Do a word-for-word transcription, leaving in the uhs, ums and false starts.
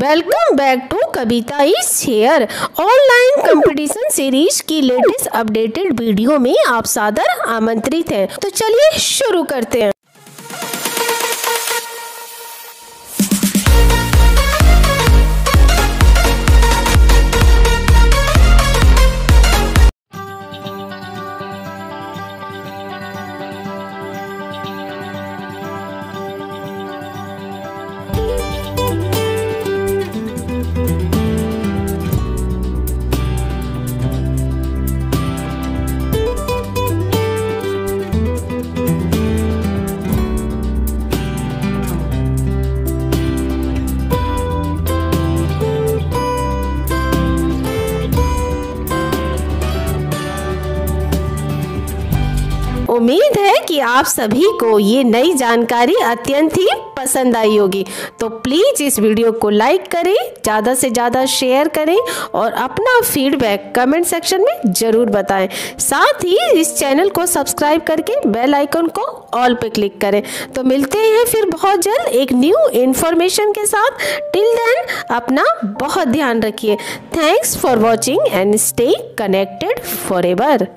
Welcome back to Kavita is here online competition series की latest updated video में आप सादर आमंत्रित हैं। तो चलिए शुरू करते हैं। उम्मीद है कि आप सभी को ये नई जानकारी अत्यंत ही पसंद आई होगी। तो प्लीज़ इस वीडियो को लाइक करें, ज़्यादा से ज़्यादा शेयर करें और अपना फीडबैक कमेंट सेक्शन में ज़रूर बताएं। साथ ही इस चैनल को सब्सक्राइब करके बेल आइकन को ऑल पे क्लिक करें। तो मिलते हैं फिर बहुत जल्द एक न्यू इन्फॉर्मेशन के साथ। टिल देन अपना बहुत ध्यान रखिए। Thanks for watching and stay connected for ever.